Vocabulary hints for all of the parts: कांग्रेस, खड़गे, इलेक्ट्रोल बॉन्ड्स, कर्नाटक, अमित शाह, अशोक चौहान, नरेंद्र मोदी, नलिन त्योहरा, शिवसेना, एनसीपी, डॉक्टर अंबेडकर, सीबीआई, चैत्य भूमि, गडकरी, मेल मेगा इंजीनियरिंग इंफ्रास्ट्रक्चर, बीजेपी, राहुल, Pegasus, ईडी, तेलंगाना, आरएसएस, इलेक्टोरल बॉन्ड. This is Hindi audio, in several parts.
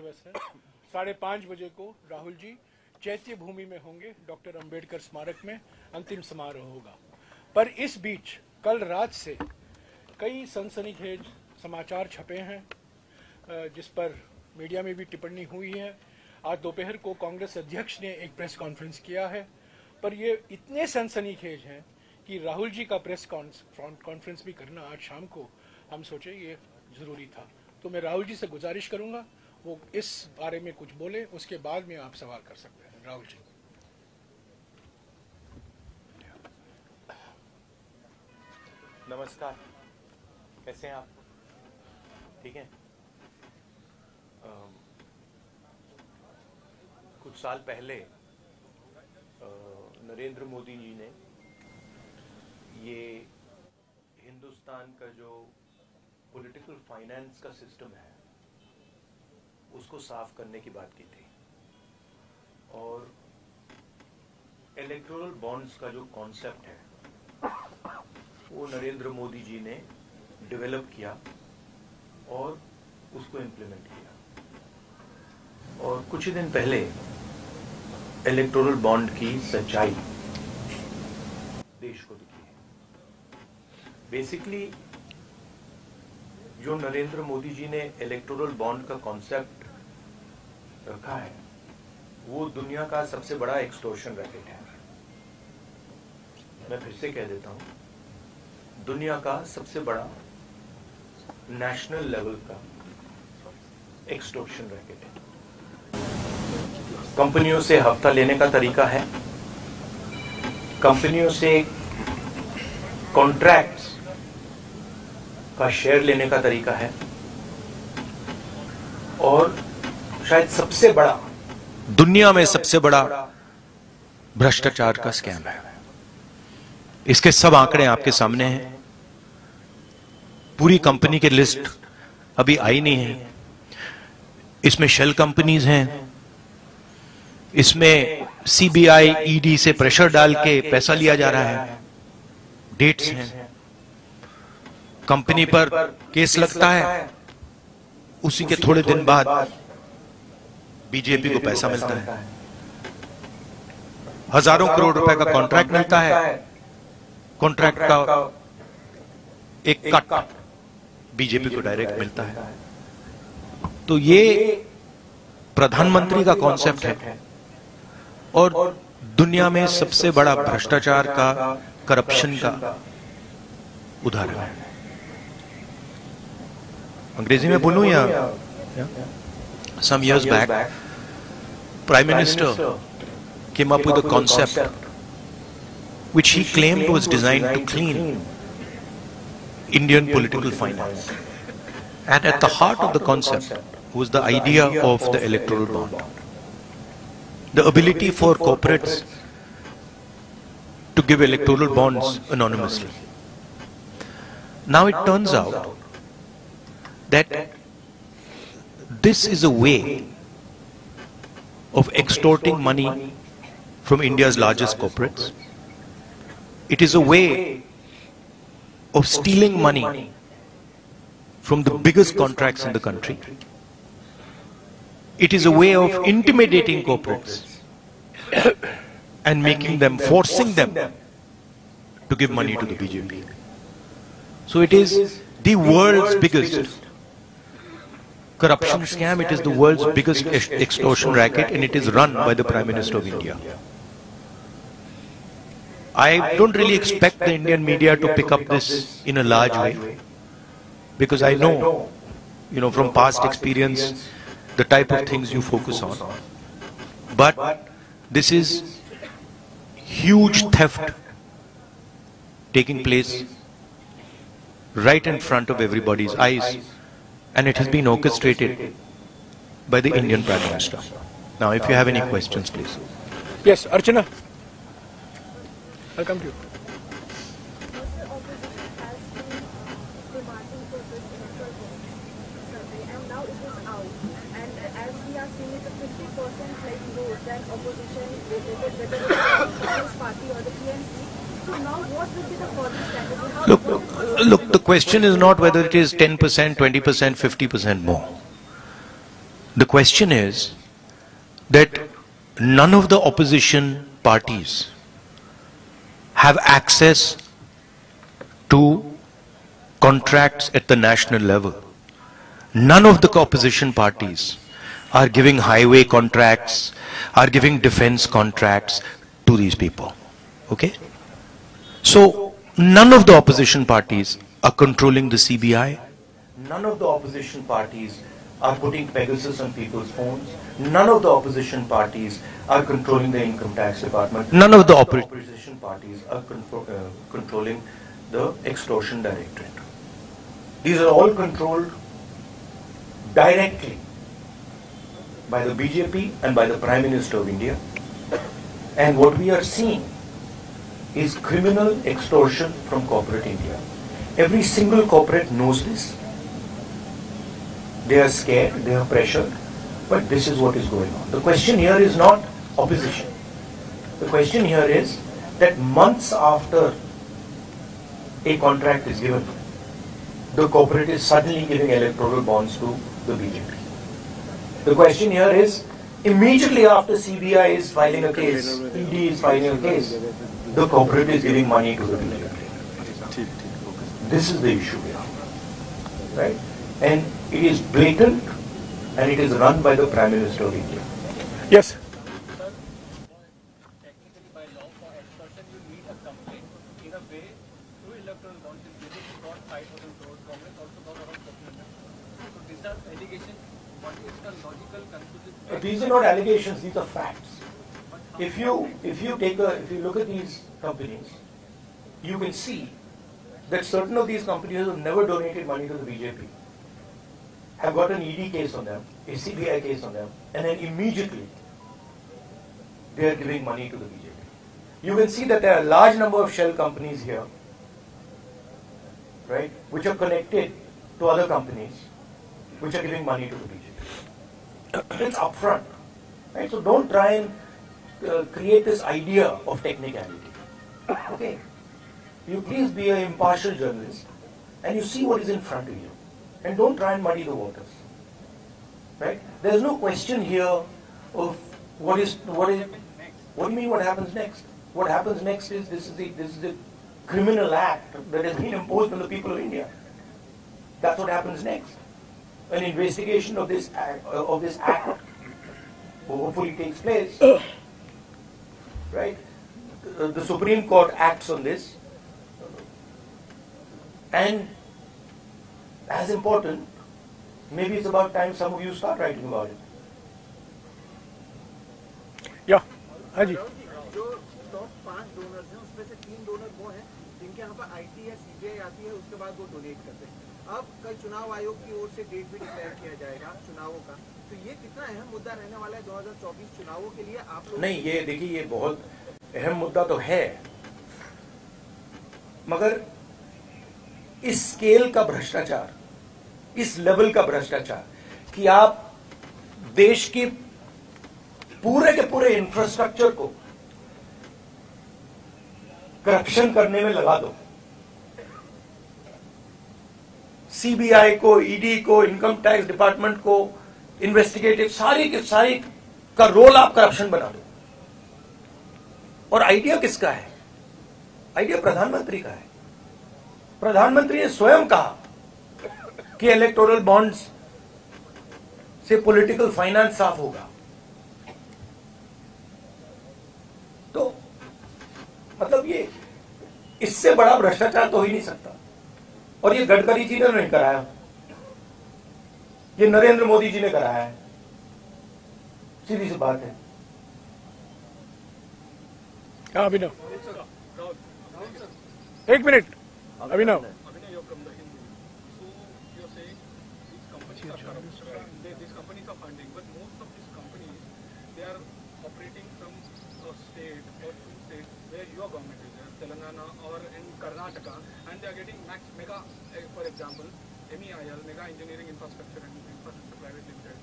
दिवस है। 5:30 बजे को राहुल जी चैत्य भूमि में होंगे, डॉक्टर अंबेडकर स्मारक में अंतिम समारोह होगा। पर इस बीच कल रात से कई सनसनीखेज समाचार छपे हैं, जिस पर मीडिया में भी टिप्पणी हुई है। आज दोपहर को कांग्रेस अध्यक्ष ने एक प्रेस कॉन्फ्रेंस किया है, पर ये इतने सनसनीखेज हैं कि राहुल जी का प्रेस कॉन्फ्रेंस भी करना आज शाम को हम सोचे ये ज़रूरी था। तो मैं राहुल जी से गुजारिश करूंगा वो इस बारे में कुछ बोले, उसके बाद में आप सवाल कर सकते हैं। राहुल जी, नमस्कार, कैसे हैं आप? ठीक हैं। कुछ साल पहले नरेंद्र मोदी जी ने ये हिंदुस्तान का जो पॉलिटिकल फाइनेंस का सिस्टम है उसको साफ करने की बात की थी, और इलेक्ट्रोल बॉन्ड्स का जो कॉन्सेप्ट है वो नरेंद्र मोदी जी ने डेवलप किया और उसको इम्प्लीमेंट किया। और कुछ ही दिन पहले इलेक्टोरल बॉन्ड की सच्चाई देश को दिखी है। बेसिकली जो नरेंद्र मोदी जी ने इलेक्टोरल बॉन्ड का कॉन्सेप्ट रखा है वो दुनिया का सबसे बड़ा एक्सटॉर्शन रैकेट है। मैं फिर से कह देता हूं, दुनिया का सबसे बड़ा नेशनल लेवल का एक्सटॉर्शन रैकेट है। कंपनियों से हफ्ता लेने का तरीका है, कंपनियों से कॉन्ट्रैक्ट्स का शेयर लेने का तरीका है, और शायद सबसे बड़ा दुनिया में सबसे बड़ा भ्रष्टाचार का स्कैम है। इसके सब आंकड़े आपके सामने हैं। पूरी कंपनी की लिस्ट अभी आई नहीं है। इसमें शेल कंपनीज हैं, इसमें सीबीआई ईडी से प्रेशर डाल के पैसा लिया जा रहा है, डेट्स हैं, कंपनी पर केस लगता है, उसी के थोड़े दिन बाद बीजेपी को पैसा मिलता है, हजारों करोड़ रुपए का कॉन्ट्रैक्ट मिलता है, कॉन्ट्रैक्ट का एक कट बीजेपी को डायरेक्ट मिलता है। तो ये प्रधानमंत्री का कॉन्सेप्ट है, और दुनिया में सबसे बड़ा भ्रष्टाचार का, करप्शन का उदाहरण है। अंग्रेजी में बोलूं या some years back prime minister came up with a concept which he claimed was designed to clean Indian political finance, and at the heart of the concept was the idea of the electoral bond, the ability for corporates to give electoral bonds anonymously. Now it turns out that this is a way of extorting money from India's largest corporates. It is a way of stealing money from the biggest contracts in the country. It is a way of intimidating corporates and making them, forcing them to give money to the BJP. So it is the world's biggest corruption scam, it is the world's biggest extortion racket, and it is run by the Prime Minister of India. I don't really expect the Indian media to pick up this in a large way, because I know, from past experience, the type of things you focus on. But this is huge theft taking place right in front of everybody's eyes, and it has been orchestrated by the Indian Prime Minister. Now, if you have any questions, please. Yes, Archana. Welcome to you. Look, the question is not whether it is 10%, 20%, 50% more. The question is that none of the opposition parties have access to contracts at the national level. None of the opposition parties are giving highway contracts, are giving defense contracts to these people. Okay? So none of the opposition parties are controlling the CBI. None of the opposition parties are putting Pegasus on people's phones. None of the opposition parties are controlling the income tax department. None of the opposition parties are controlling the extortion directorate. These are all controlled directly by the BJP and by the Prime Minister of India. And what we are seeing is criminal extortion from corporate India. Every single corporate knows this. They are scared, they are pressured, but this is what is going on. The question here is not opposition. The question here is that months after a contract is given, the corporate is suddenly giving electoral bonds to the BJP. The question here is, immediately after CBI is filing a case, ED is filing a case, the corporate is giving money to the BJP. This is the issue here, right? And it is blatant, and it is run by the Prime Minister of India. Yes. Sir, technically by law for extortion you need a complaint. In a way, through electoral bonds, BJP got 5,000 crores, Congress also got around 1,000 crores. So these are allegations. What is the logical conclusion? These are not allegations. These are facts. If you look at these companies, you will see that certain of these companies have never donated money to the BJP. Have got an ED case on them, a CBI case on them, and then immediately they are giving money to the BJP. You can see that there are a large number of shell companies here, right, which are connected to other companies, which are giving money to the BJP. It's upfront, right? So don't try and create this idea of technicality. Okay, you please be an impartial journalist, and you see what is in front of you. And don't try and muddy the waters, right? There's no question here of what do you mean what happens next? What happens next is this is the criminal act that has been imposed on the people of India. That's what happens next. An investigation of this act, hopefully takes place, right? The Supreme Court acts on this, and as important, maybe it's about time some of you start writing about it. Yeah, Haji. जो top 5 donors हैं, उसमें से 3 donors वो हैं, जिनके यहाँ पर IT या CBI आती है, उसके बाद वो donate करते हैं। अब कल चुनाव आयोग की ओर से date भी declare किया जाएगा चुनावों का, तो ये कितना अहम मुद्दा रहने वाला है 2024 चुनावों के लिए आप लोग? नहीं, ये देखिए ये बहुत अहम मुद्दा तो है, मगर इस स्केल का भ्रष्टाचार, इस लेवल का भ्रष्टाचार कि आप देश के पूरे इंफ्रास्ट्रक्चर को करप्शन करने में लगा दो। सीबीआई को, ईडी को, इनकम टैक्स डिपार्टमेंट को, इन्वेस्टिगेटिव सारे का रोल आप करप्शन बना दो। और आइडिया किसका है? आइडिया प्रधानमंत्री का है। प्रधानमंत्री ने स्वयं कहा कि इलेक्टोरल बॉन्ड्स से पॉलिटिकल फाइनेंस साफ होगा। तो मतलब ये इससे बड़ा भ्रष्टाचार तो हो ही नहीं सकता। और ये गडकरी जी ने नहीं कराया, ये नरेंद्र मोदी जी ने कराया है। सीधी सी बात है। हाँ Abhinav, 1 minute Abhinav. You're from the Hindu. So you're saying these companies are corrupt. These companies are funding, but most of these companies, they are operating from a state or two states where your government is, Telangana or in Karnataka, and they are getting mega, for example, MEIL, Mega Engineering Infrastructure and Infrastructure Private Limited,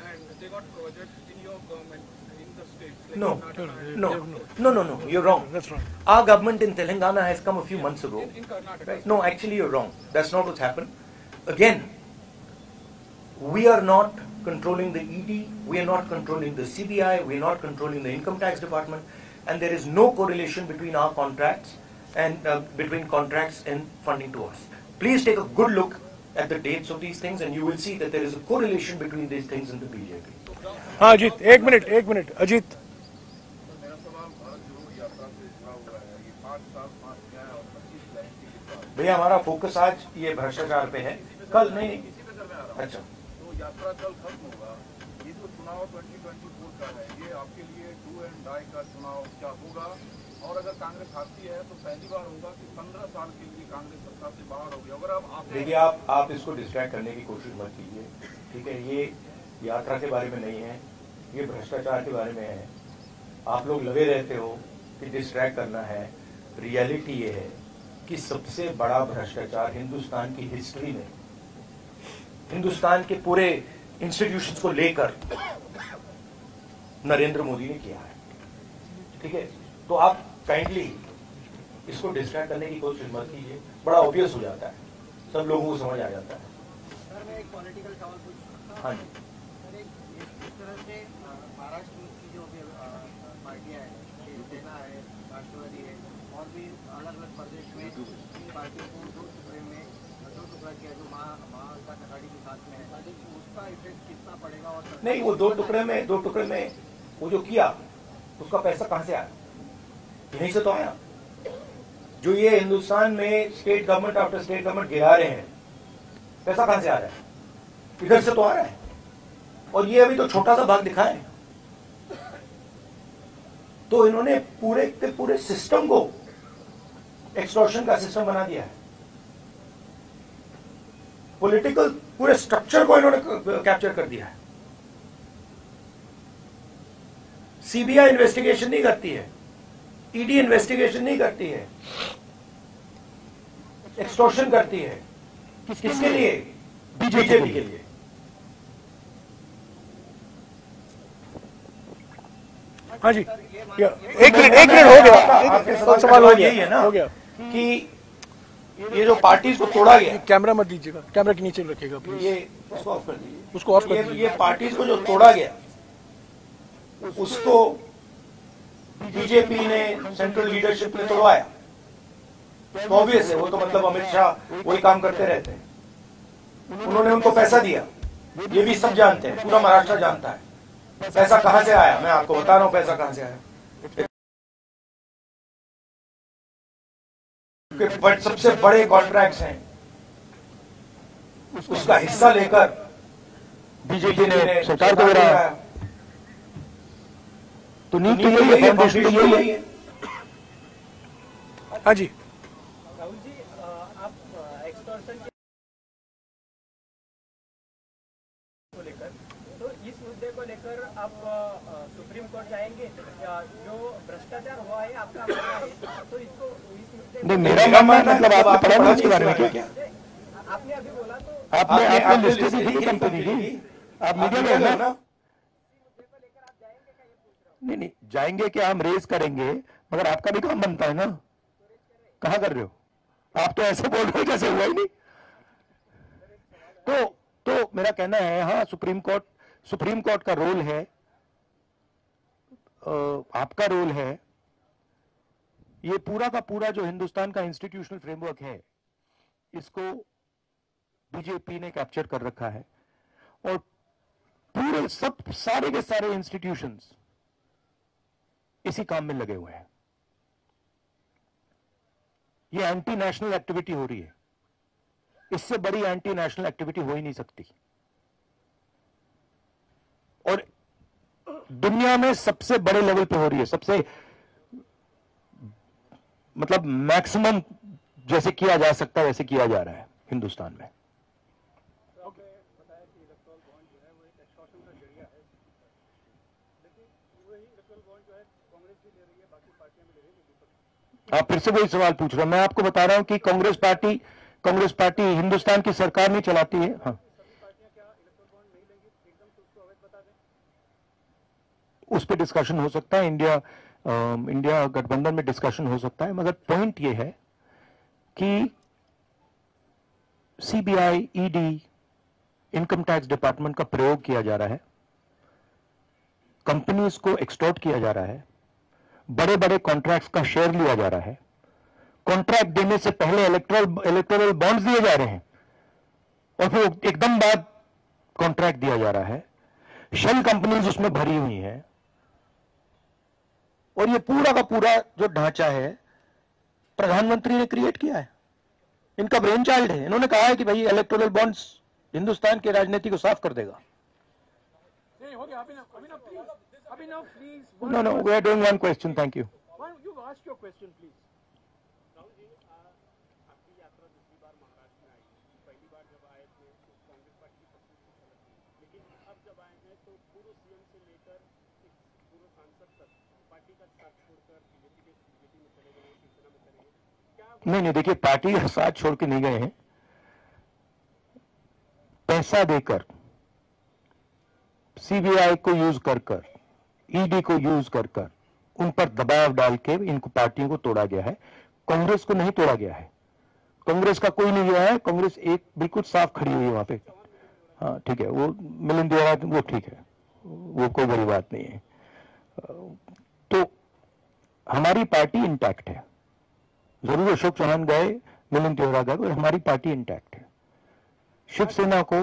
and they got projects in your government in the states. Like no, you're wrong. That's wrong. Our government in Telangana has come a few months ago. In Karnataka. Right? No, actually you're wrong. That's not what's happened. Again, we are not controlling the ED, we are not controlling the CBI, we are not controlling the income tax department, and there is no correlation between our contracts and funding to us. Please take a good look at the dates of these things, and you will see that there is a correlation between these things and the BJP. हाँ अजीत, एक मिनट अजीत। भैया हमारा फोकस आज ये भ्रष्टाचार पे है, कल नहीं। अच्छा यात्रा कल खत्म होगा, ये जो चुनाव 2024 का है ये आपके लिए डू एंड डाई का चुनाव क्या होगा? और अगर कांग्रेस हारती है तो पहली बार होगा कि 15 साल के लिए कांग्रेस सत्ता से बाहर होगी। अगर आप देखिए, आप इसको डिस्ट्रैक्ट करने की कोशिश मत कीजिए, ठीक है? ये यात्रा के बारे में नहीं है, ये भ्रष्टाचार के बारे में है। आप लोग लगे रहते हो कि डिस्ट्रैक्ट करना है, रियलिटी ये है कि सबसे बड़ा भ्रष्टाचार हिंदुस्तान की हिस्ट्री में, हिंदुस्तान के पूरे इंस्टीट्यूशंस को लेकर नरेंद्र मोदी ने किया है, ठीक है? तो आप काइंडली इसको डिस्ट्रैक्ट करने की कोशिश मत कीजिए, बड़ा ऑब्वियस हो जाता है, सब लोगों को समझ आ जाता है। सर मैं एक पॉलिटिकल सवाल पूछ सकता हूं? हाँ जी। सर इस तरह से महाराष्ट्र की जो पार्टियां हैं, शिवसेना है, राष्ट्रवादी है, और भी अलग अलग प्रदेश में इन पार्टियों को दो टुकड़े में नहीं, वो दो टुकड़े में वो जो किया उसका पैसा कहाँ से आया? यहीं से तो आया। जो ये हिंदुस्तान में state government after state government गिरा रहे हैं, पैसा कहाँ से आ रहा है? इधर से तो आ रहा है। और ये अभी तो छोटा सा भाग दिखा है, तो इन्होंने पूरे के पूरे सिस्टम को एक्सटॉर्शन का सिस्टम बना दिया है। पॉलिटिकल पूरे स्ट्रक्चर को इन्होंने कैप्चर कर दिया है। सीबीआई इन्वेस्टिगेशन नहीं करती है, ईडी इन्वेस्टिगेशन नहीं करती है, एक्सटॉर्शन करती है। किसके लिए? बीजेपी के लिए। हाँ जी, एक मिनट हो गया। आपके सवाल यही है ना कि ये जो पार्टीज को तोड़ा गया, कैमरा मत दीजिएगा, कैमरा के नीचे रखिएगा प्लीज, ये उसको ऑफ कर दीजिए, उसको ऑफ कर दीजिए। ये पार्टीज को जो तोड़ा गया उसको बीजेपी ने, सेंट्रल लीडरशिप ने तोड़वाया, तो ऑब्वियस है वो तो, मतलब अमित शाह वही काम करते रहते हैं। उन्होंने उनको पैसा दिया, ये भी सब जानते हैं, पूरा महाराष्ट्र जानता है। पैसा कहाँ से आया? मैं आपको बता रहा हूँ पैसा कहाँ से आया। बट सबसे बड़े कॉन्ट्रैक्ट्स हैं, उसका हिस्सा लेकर बीजेपी ने सरकार को गिराया। तो नीति तो यही है, फाउंडेशन तो यही है। हाँ जी राहुल जी, आप एक्सटॉर्शन को लेकर, तो इस मुद्दे को लेकर आप सुप्रीम कोर्ट जाएंगे? जो भ्रष्टाचार हुआ है आपका मानना है, तो इसको मेरा मतलब आपने इसके बारे में क्या आपने अभी बोला, तो आपने लिस्ट दी कंपनी की, आप मीडिया में है ना? नहीं जाएंगे क्या? हम रेस करेंगे, मगर आपका भी काम बनता है ना। कहाँ कर रहे हो आप? तो ऐसे बोल रहे हो जैसे हुआ ही नहीं। तो मेरा कहना है, हाँ सुप्रीम कोर्ट का रोल है, आपका रोल है। ये पूरा का पूरा जो हिंदुस्तान का इंस्टीट्यूशनल फ्रेमवर्क है, इसको बीजेपी ने कैप्चर कर रखा है। और पूरे सब सारे के सारे इंस्टीट्यूशंस इसी काम में लगे हुए हैं। ये एंटी नेशनल एक्टिविटी हो रही है, इससे बड़ी एंटी नेशनल एक्टिविटी हो ही नहीं सकती। और दुनिया में सबसे बड़े लेवल पे हो रही है, सबसे मतलब मैक्सिमम जैसे किया जा सकता है वैसे किया जा रहा है हिंदुस्तान में। आप फिर से वही सवाल पूछ रहे हो। मैं आपको बता रहा हूं कि कांग्रेस पार्टी हिंदुस्तान की सरकार नहीं चलाती है। हाँ, उस पर डिस्कशन हो सकता है, इंडिया गठबंधन में डिस्कशन हो सकता है, मगर पॉइंट यह है कि सीबीआई, ईडी, income tax department का प्रयोग किया जा रहा है, कंपनीज को एक्सटॉर्ट किया जा रहा है, बड़े बड़े कॉन्ट्रैक्ट्स का शेयर लिया जा रहा है, कॉन्ट्रैक्ट देने से पहले इलेक्ट्रोल बॉन्ड्स दिए जा रहे हैं और फिर एकदम बाद कॉन्ट्रैक्ट दिया जा रहा है, शेल कंपनीज उसमें भरी हुई हैं और ये पूरा का पूरा जो ढांचा है प्रधानमंत्री ने क्रिएट किया है, इनका ब्रेन चाइल्ड है। इन्होंने कहा है कि भाई इलेक्ट्रोल बॉन्ड्स हिंदुस्तान की राजनीति को साफ कर देगा। No, we are doing one question, thank you. You ask your question, please. नहीं, देखिए पार्टी साथ छोड़ के नहीं गए हैं, पैसा देकर, सीबीआई को यूज कर कर, ईडी को यूज कर कर, उन पर दबाव डाल के इनको पार्टियों को तोड़ा गया है। कांग्रेस को नहीं तोड़ा गया है, कांग्रेस का कोई नहीं गया है, कांग्रेस एक बिल्कुल साफ खड़ी हुई है वहां पे। हाँ ठीक है, वो नलिन त्योहरा वो ठीक है, वो कोई बड़ी बात नहीं है। तो हमारी पार्टी इंटैक्ट है, जरूर अशोक चौहान गए, नलिन त्योहरा गए, और हमारी पार्टी इंटैक्ट है। शिवसेना को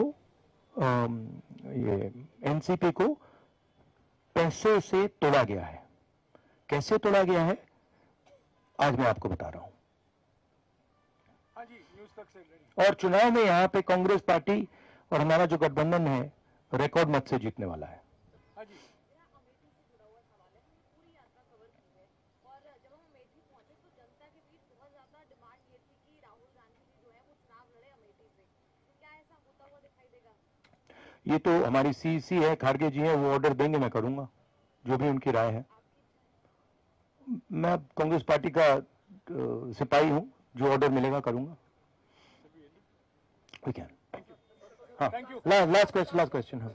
ये एनसीपी को पैसे से तोड़ा गया है, कैसे तोड़ा गया है आज मैं आपको बता रहा हूं। और चुनाव में यहां पे कांग्रेस पार्टी और हमारा जो गठबंधन है रिकॉर्ड मत से जीतने वाला है। ये तो हमारी सीसी है, खड़गे जी हैं, वो ऑर्डर देंगे, मैं करूंगा जो भी उनकी राय है। मैं कांग्रेस पार्टी का सिपाही हूं, जो ऑर्डर मिलेगा करूंगा। ठीक है, हाँ लास्ट क्वेश्चन। हाँ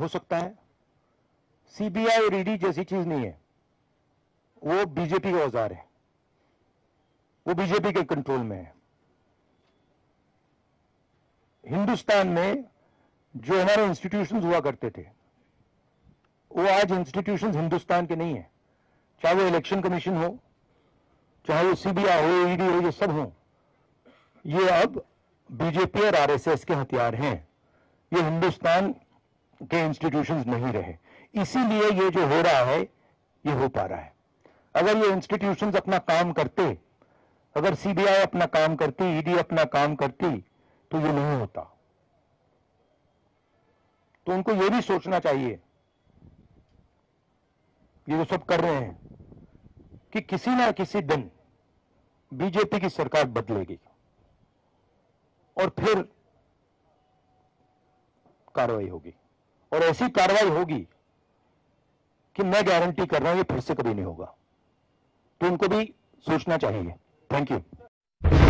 हो सकता है, सीबीआई और ईडी जैसी चीज नहीं है, वो बीजेपी का औजार है, वो बीजेपी के कंट्रोल में है। हिंदुस्तान में जो हमारे इंस्टीट्यूशंस हुआ करते थे, वो आज इंस्टीट्यूशंस हिंदुस्तान के नहीं है, चाहे वो इलेक्शन कमीशन हो, चाहे वो सीबीआई हो, ईडी हो, ये सब हो, ये अब बीजेपी और आरएसएस के हथियार हैं। ये हिंदुस्तान के इंस्टीट्यूशंस नहीं रहे, इसीलिए ये जो हो रहा है ये हो पा रहा है। अगर ये इंस्टीट्यूशंस अपना काम करते, अगर सीबीआई अपना काम करती, ईडी अपना काम करती, तो ये नहीं होता। तो उनको ये भी सोचना चाहिए, ये जो सब कर रहे हैं, कि किसी ना किसी दिन बीजेपी की सरकार बदलेगी और फिर कार्रवाई होगी, और ऐसी कार्रवाई होगी कि मैं गारंटी कर रहा हूं ये फिर से कभी नहीं होगा। तो उनको भी सोचना चाहिए। Thank you.